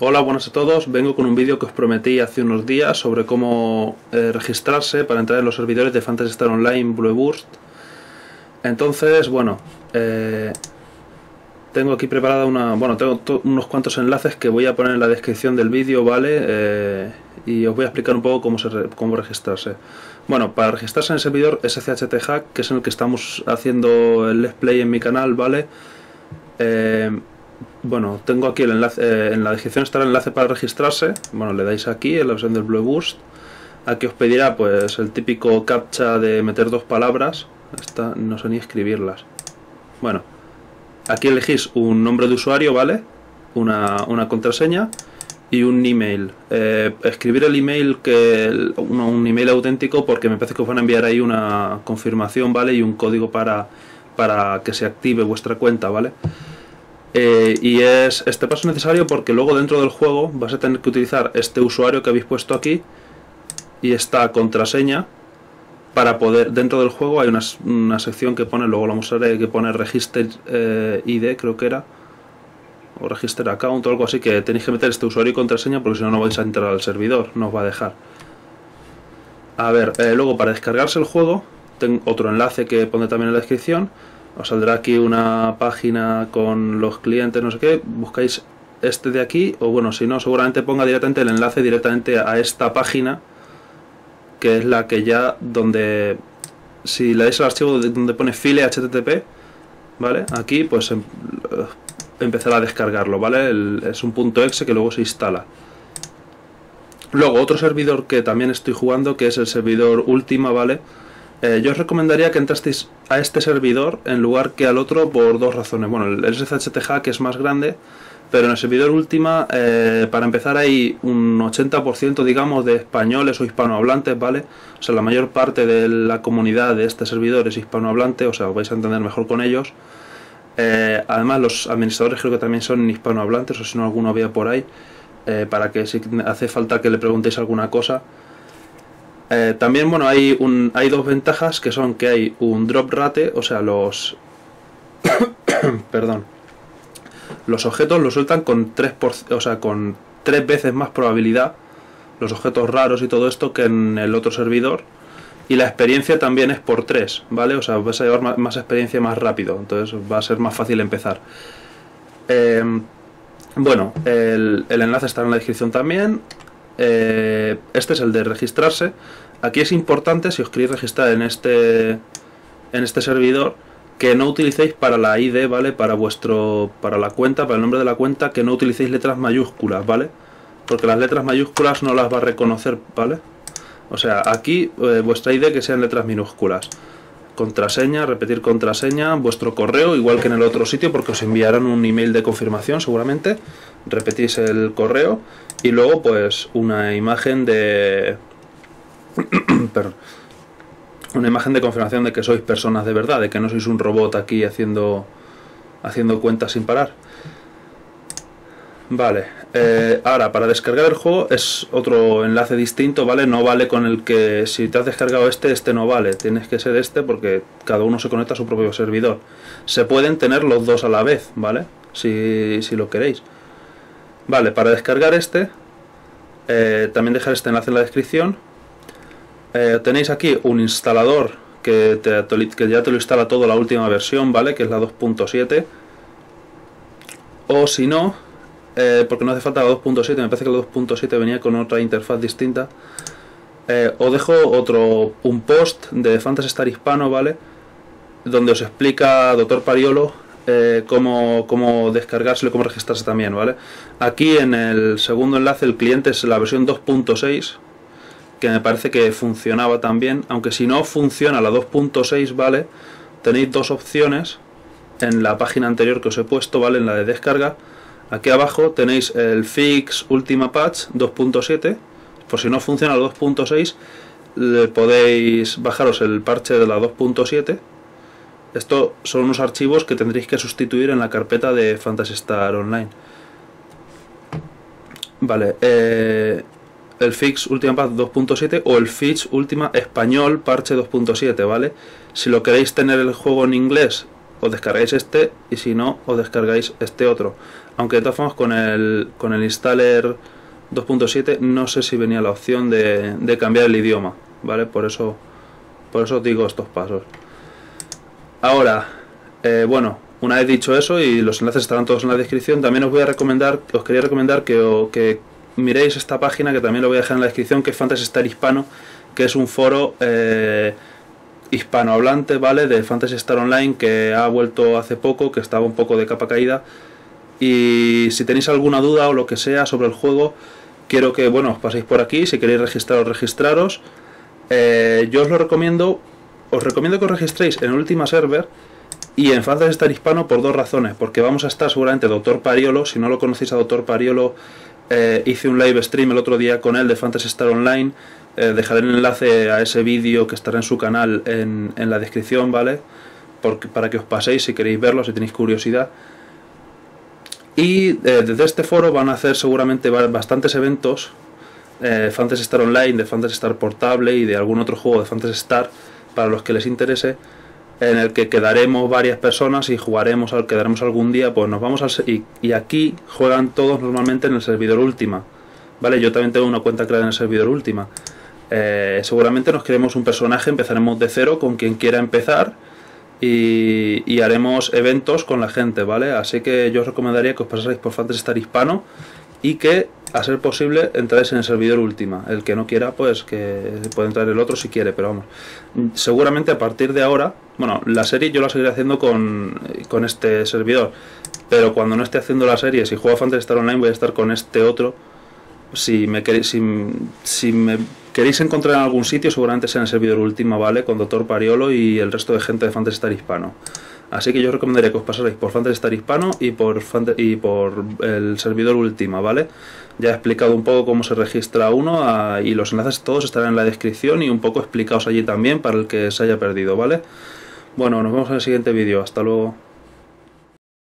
Hola, buenas a todos. Vengo con un vídeo que os prometí hace unos días sobre cómo registrarse para entrar en los servidores de Phantasy Star Online Blue Burst. Entonces, bueno, tengo aquí preparada unos cuantos enlaces que voy a poner en la descripción del vídeo, ¿vale? Y os voy a explicar un poco cómo registrarse. Bueno, para registrarse en el servidor SCHThack, que es en el que estamos haciendo el let's play en mi canal, ¿vale? Bueno, tengo aquí el enlace, en la descripción estará el enlace para registrarse. Bueno, le dais aquí en la versión del Blue Burst. Aquí os pedirá pues el típico captcha de meter dos palabras. Esta, no sé ni escribirlas. Bueno, aquí elegís un nombre de usuario, ¿vale? Una contraseña y un email. Escribir el email, un email auténtico, porque me parece que os van a enviar ahí una confirmación, ¿vale? Y un código para que se active vuestra cuenta, ¿vale? Y es este paso necesario porque luego dentro del juego vas a tener que utilizar este usuario que habéis puesto aquí y esta contraseña para poder, dentro del juego hay una sección que pone, luego la usaré, que pone register ID, creo que era, o register account o algo así, que tenéis que meter este usuario y contraseña porque si no, no vais a entrar al servidor, no os va a dejar. A ver, luego para descargarse el juego tengo otro enlace que pondré también en la descripción. Os saldrá aquí una página con los clientes, no sé qué, buscáis este de aquí, o bueno, si no, seguramente ponga directamente el enlace directamente a esta página, que es la que ya, donde, si le dais al archivo donde pone file http, ¿vale? Aquí, pues empezará a descargarlo, ¿vale? Es un .exe que luego se instala. Luego, otro servidor que también estoy jugando, que es el servidor Ultima, ¿vale? Yo os recomendaría que entrasteis a este servidor en lugar que al otro por dos razones. Bueno, el SCHThack es más grande, pero en el servidor Ultima, para empezar, hay un 80%, digamos, de españoles o hispanohablantes, ¿vale? O sea, la mayor parte de la comunidad de este servidor es hispanohablante, o sea, os vais a entender mejor con ellos. Además, los administradores creo que también son hispanohablantes, o si no, alguno había por ahí, para que si hace falta que le preguntéis alguna cosa. También, bueno, hay dos ventajas que son que hay un drop rate, o sea, los objetos los sueltan con 3%, o sea, con 3 veces más probabilidad, los objetos raros y todo esto, que en el otro servidor, y la experiencia también es por 3, ¿vale? O sea, vas a llevar más experiencia más rápido, entonces va a ser más fácil empezar. Bueno, el enlace estará en la descripción también. Este es el de registrarse. Aquí es importante, si os queréis registrar en este servidor, que no utilicéis para la ID, ¿vale? Para la cuenta, para el nombre de la cuenta, que no utilicéis letras mayúsculas, ¿vale? Porque las letras mayúsculas no las va a reconocer, ¿vale? O sea, aquí vuestra ID que sean letras minúsculas. Contraseña, repetir contraseña, vuestro correo, igual que en el otro sitio, porque os enviarán un email de confirmación seguramente. Repetís el correo y luego pues una imagen de una imagen de confirmación de que sois personas de verdad, de que no sois un robot aquí haciendo cuentas sin parar. Vale, ahora para descargar el juego es otro enlace distinto, ¿vale? No vale con el que si te has descargado este no vale, tienes que ser este porque cada uno se conecta a su propio servidor. Se pueden tener los dos a la vez, ¿vale? Si lo queréis. Vale, para descargar este, también dejar este enlace en la descripción. Tenéis aquí un instalador que ya te lo instala todo la última versión, ¿vale? Que es la 2.7. O si no, porque no hace falta la 2.7, me parece que la 2.7 venía con otra interfaz distinta. Os dejo un post de Phantasy Star Hispano, ¿vale? Donde os explica Dr. Pariolo. Cómo descargárselo y cómo registrarse también, ¿vale? Aquí en el segundo enlace el cliente es la versión 2.6, que me parece que funcionaba también, aunque si no funciona la 2.6, ¿vale? Tenéis dos opciones en la página anterior que os he puesto, ¿vale? En la de descarga, aquí abajo tenéis el Fix Ultima Patch 2.7, por si no funciona la 2.6, le podéis bajaros el parche de la 2.7. Estos son unos archivos que tendréis que sustituir en la carpeta de Phantasy Star Online. Vale, el Fix Ultima Patch 2.7 o el Fix Ultima Español Parche 2.7, ¿vale? Si lo queréis tener el juego en inglés, os descargáis este, y si no, os descargáis este otro. Aunque de todas formas con el installer 2.7 no sé si venía la opción de cambiar el idioma, ¿vale? Por eso digo estos pasos. Ahora, bueno, una vez dicho eso, y los enlaces estarán todos en la descripción, también os quería recomendar que miréis esta página, que también lo voy a dejar en la descripción, que es Phantasy Star Hispano, que es un foro hispanohablante, ¿vale? De Phantasy Star Online, que ha vuelto hace poco, que estaba un poco de capa caída. Y si tenéis alguna duda o lo que sea sobre el juego, quiero que, bueno, os paséis por aquí. Si queréis registraros, registraros. Yo os recomiendo que os registréis en Ultima Server y en Phantasy Star Hispano, por dos razones. Porque vamos a estar seguramente Dr. Pariolo. Si no lo conocéis a Dr. Pariolo, hice un live stream el otro día con él de Phantasy Star Online. Dejaré el enlace a ese vídeo, que estará en su canal, en la descripción, ¿vale? Para que os paséis si queréis verlo, si tenéis curiosidad. Y desde este foro van a hacer seguramente bastantes eventos, Phantasy Star Online, de Phantasy Star Portable y de algún otro juego de Phantasy Star, para los que les interese, en el que quedaremos varias personas y jugaremos, quedaremos algún día, pues nos vamos y aquí juegan todos normalmente en el servidor Ultima, ¿vale? Yo también tengo una cuenta creada en el servidor Ultima. Seguramente nos creemos un personaje, empezaremos de cero con quien quiera empezar. Y haremos eventos con la gente, ¿vale? Así que yo os recomendaría que os pasarais por Phantasy Star Hispano y que, a ser posible, entráis en el servidor Ultima. El que no quiera, pues que puede entrar el otro si quiere, pero vamos. Seguramente a partir de ahora, bueno, la serie yo la seguiré haciendo con este servidor, pero cuando no esté haciendo la serie, si juego a Phantasy Star Online, voy a estar con este otro. Si me queréis encontrar en algún sitio, seguramente sea en el servidor Ultima, ¿vale? Con Dr. Pariolo y el resto de gente de Phantasy Star Hispano. Así que yo os recomendaría que os pasarais por Phantasy Star Hispano y por el servidor Ultima, ¿vale? Ya he explicado un poco cómo se registra uno, y los enlaces todos estarán en la descripción y un poco explicados allí también, para el que se haya perdido, ¿vale? Bueno, nos vemos en el siguiente vídeo. Hasta luego.